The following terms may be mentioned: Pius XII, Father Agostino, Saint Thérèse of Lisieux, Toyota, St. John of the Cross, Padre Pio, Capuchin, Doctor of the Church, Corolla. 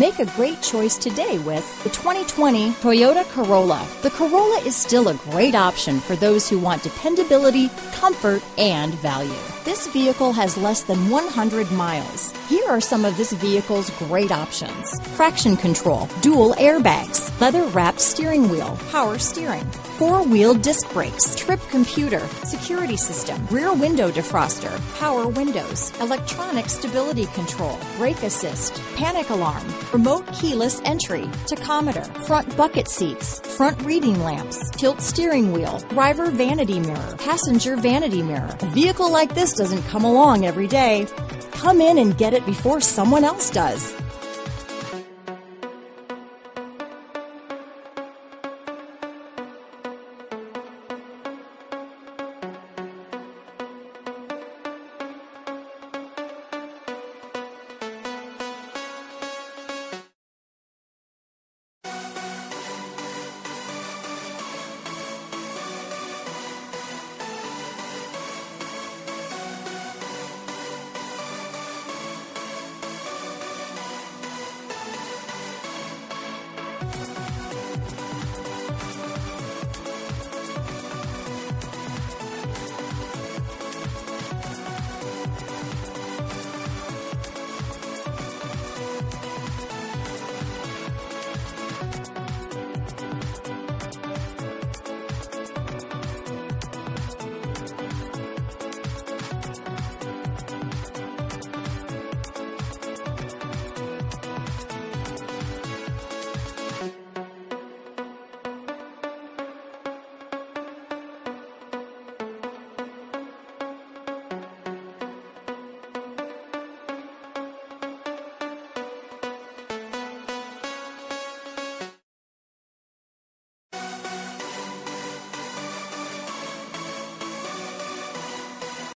Make a great choice today with the 2020 Toyota Corolla. The Corolla is still a great option for those who want dependability, comfort, and value. This vehicle has less than 100 miles. Here are some of this vehicle's great options: traction control, dual airbags, leather-wrapped steering wheel, power steering, four-wheel disc brakes, trip computer, security system, rear window defroster, power windows, electronic stability control, brake assist, panic alarm, remote keyless entry, tachometer, front bucket seats, front reading lamps, tilt steering wheel, driver vanity mirror, passenger vanity mirror. A vehicle like this doesn't come along every day. Come in and get it before someone else does.